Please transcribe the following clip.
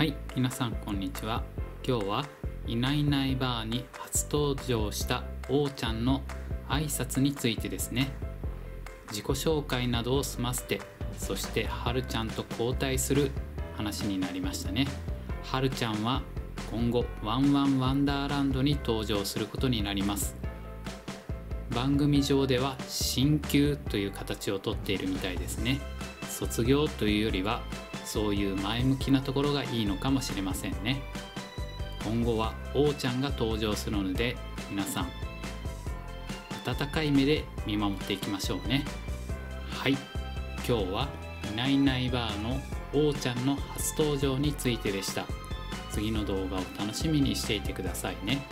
はい、皆さんこんにちは。今日はいないいないばーに初登場したおーちゃんの挨拶についてですね。自己紹介などを済ませて、そしてはるちゃんと交代する話になりましたね。はるちゃんは今後ワンワンワンダーランドに登場することになります。番組上では進級という形をとっているみたいですね。卒業というよりはそういう前向きなところがいいのかもしれませんね。今後はおーちゃんが登場するので、皆さん温かい目で見守っていきましょうね。はい、今日はいないいないばーのおーちゃんの初登場についてでした。次の動画を楽しみにしていてくださいね。